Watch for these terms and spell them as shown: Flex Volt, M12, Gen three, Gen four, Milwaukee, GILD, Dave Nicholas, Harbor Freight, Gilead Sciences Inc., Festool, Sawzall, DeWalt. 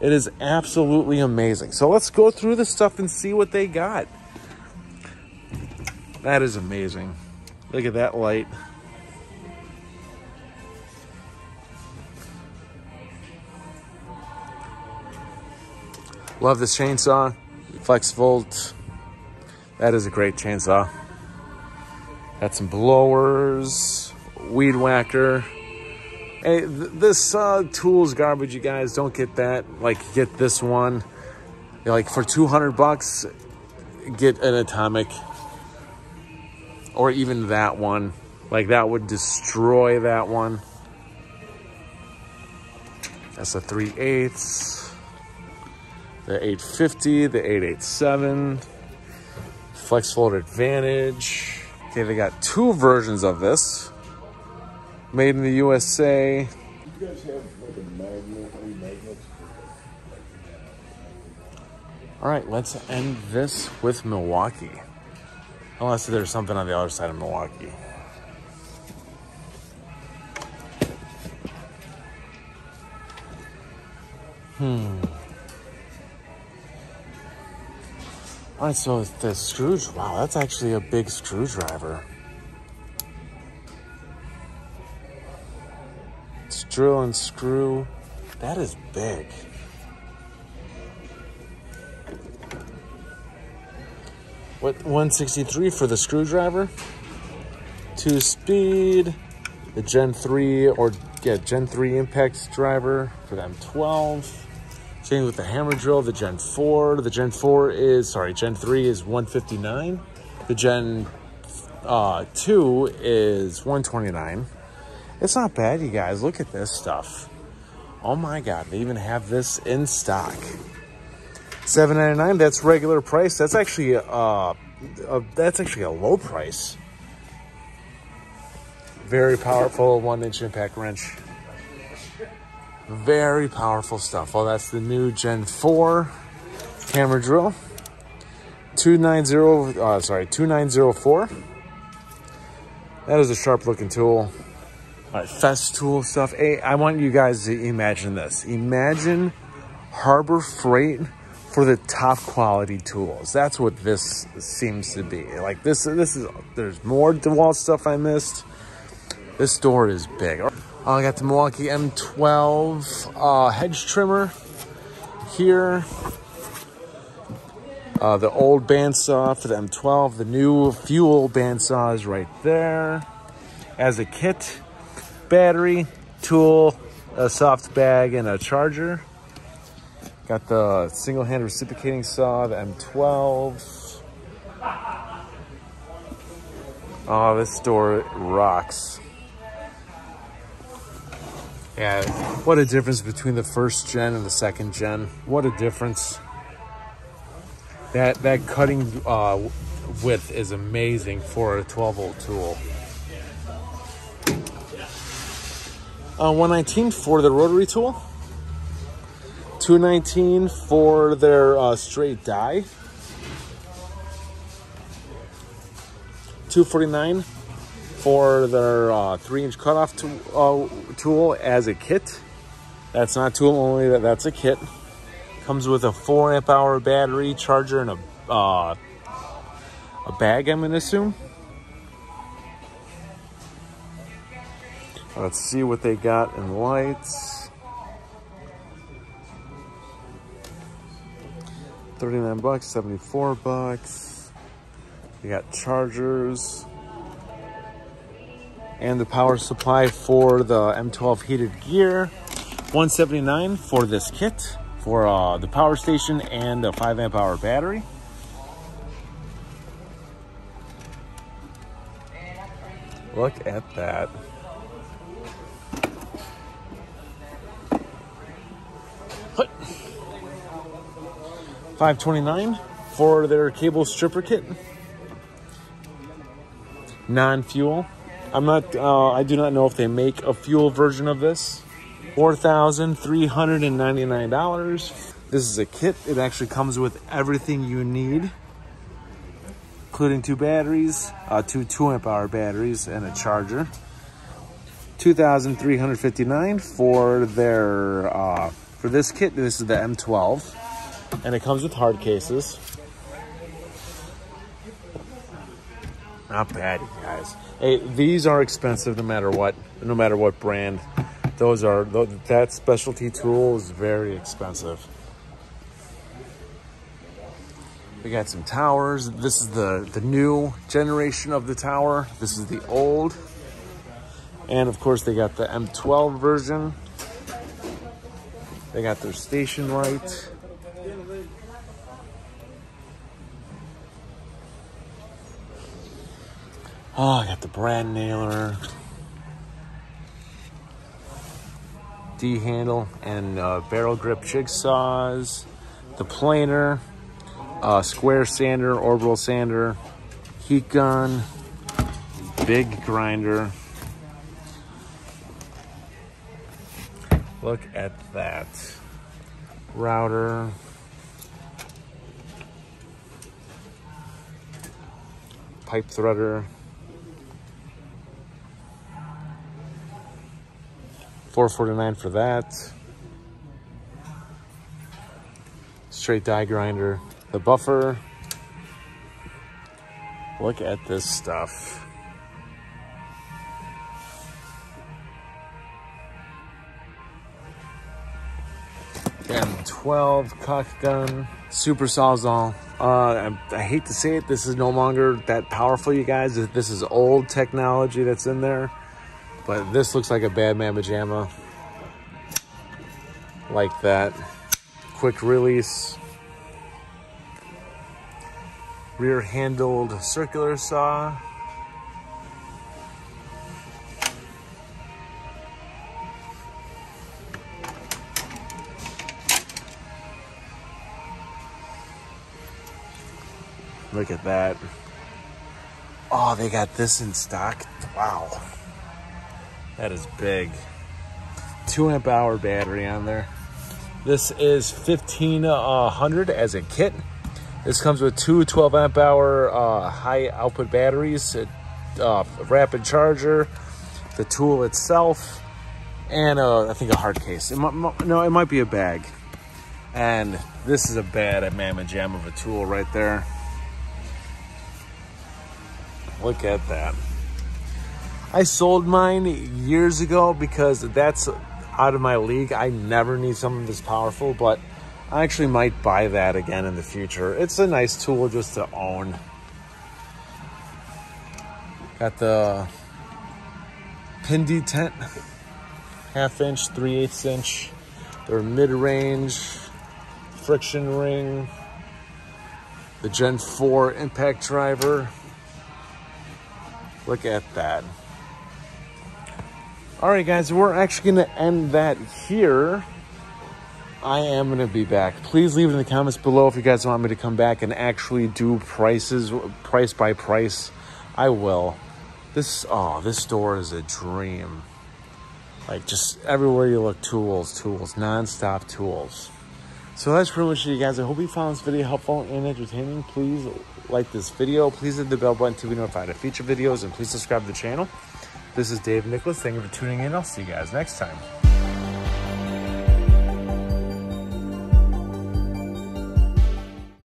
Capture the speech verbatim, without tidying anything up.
It is absolutely amazing. So let's go through this stuff and see what they got. That is amazing. Look at that light. Love this chainsaw, Flex Volt. That is a great chainsaw. Got some blowers, weed whacker. Hey, th this uh, tool's garbage, you guys. Don't get that. Like, get this one. You're like, for two hundred bucks, get an Atomic. Or even that one. Like, that would destroy that one. That's a three eighths. The eight fifty, the eight eighty-seven. Flex Volt Advantage. Okay, they got two versions of this. Made in the U S A. You guys have like a magnet, any magnets? All right, let's end this with Milwaukee. Unless there's something on the other side of Milwaukee. Hmm. All right, so it's the screw, wow, that's actually a big screwdriver. It's drill and screw. That is big. What, one sixty-three for the screwdriver? Two speed, the Gen three or yeah, Gen three impact driver for the M twelve. Same with the hammer drill, the Gen four. The Gen four is, sorry, Gen three is one fifty-nine. The Gen uh, two is one twenty-nine. It's not bad, you guys. Look at this stuff. Oh my God, they even have this in stock. seven ninety-nine, that's regular price. That's actually uh, a, that's actually a low price. Very powerful one-inch impact wrench. Very powerful stuff. Well, that's the new Gen four hammer drill. two ninety, uh, sorry, two nine zero four. That is a sharp looking tool. All right, Festool stuff. Hey, I want you guys to imagine this. Imagine Harbor Freight for the top quality tools. That's what this seems to be. Like this, this is, there's more DeWalt stuff I missed. This store is big. Uh, I got the Milwaukee M twelve uh, hedge trimmer here. Uh, the old bandsaw for the M twelve. The new fuel bandsaw is right there. As a kit, battery, tool, a soft bag, and a charger. Got the single-hand reciprocating saw, the M twelve. Oh, this store rocks. Yeah, what a difference between the first gen and the second gen. What a difference. That that cutting uh, width is amazing for a twelve volt tool. Uh, one nineteen for the rotary tool. two nineteen for their uh, straight die. two forty-nine. For their uh, three inch cutoff to, uh, tool as a kit. That's not tool only, that, that's a kit. Comes with a four amp hour battery, charger, and a, uh, a bag, I'm gonna assume. Let's see what they got in lights. thirty-nine bucks, seventy-four bucks. You got chargers. And the power supply for the M twelve heated gear. one seventy-nine for this kit, for uh, the power station and a five amp hour battery. Look at that. five twenty-nine for their cable stripper kit. Non-fuel. I'm not, uh, I do not know if they make a fuel version of this. four thousand three hundred ninety-nine dollars. This is a kit. It actually comes with everything you need, including two batteries, uh, two two amp hour batteries, and a charger. two thousand three hundred fifty-nine dollars for their uh, For this kit, this is the M twelve, and it comes with hard cases. Not bad, guys. Hey, these are expensive no matter what, no matter what brand. Those are, that specialty tool is very expensive. We got some towers. This is the, the new generation of the tower. This is the old. And of course they got the M twelve version. They got their station light. Oh, I got the brand nailer, D-handle, and uh, barrel grip jigsaws, the planer, uh, square sander, orbital sander, heat gun, big grinder. Look at that. Router. Pipe threader. four forty-nine for that. Straight die grinder. The buffer. Look at this stuff. M twelve cock gun, super sawzall. Uh, I, I hate to say it, this is no longer that powerful, you guys. This is old technology that's in there, but this looks like a bad mamma jamma. Like that, quick release, rear-handled circular saw. Look at that. Oh, they got this in stock. Wow. That is big. Two amp hour battery on there. This is fifteen hundred as a kit. This comes with two twelve amp hour uh, high output batteries, a uh, rapid charger, the tool itself, and uh, I think a hard case. It might, no, it might be a bag. And this is a bad mamma jamma of a tool right there. Look at that. I sold mine years ago because that's out of my league. I never need something this powerful, but I actually might buy that again in the future. It's a nice tool just to own. Got the pin detent, half inch, three eighths inch, their mid-range, friction ring, the Gen four impact driver. Look at that. All right, guys, we're actually going to end that here. I am going to be back. Please leave it in the comments below if you guys want me to come back and actually do prices, price by price. I will. This, oh, this store is a dream. Like, just everywhere you look, tools, tools, nonstop tools. So that's pretty much it, you guys. I hope you found this video helpful and entertaining. Please like this video. Please hit the bell button to be notified of future videos. And please subscribe to the channel. This is Dave Nicholas. Thank you for tuning in. I'll see you guys next time.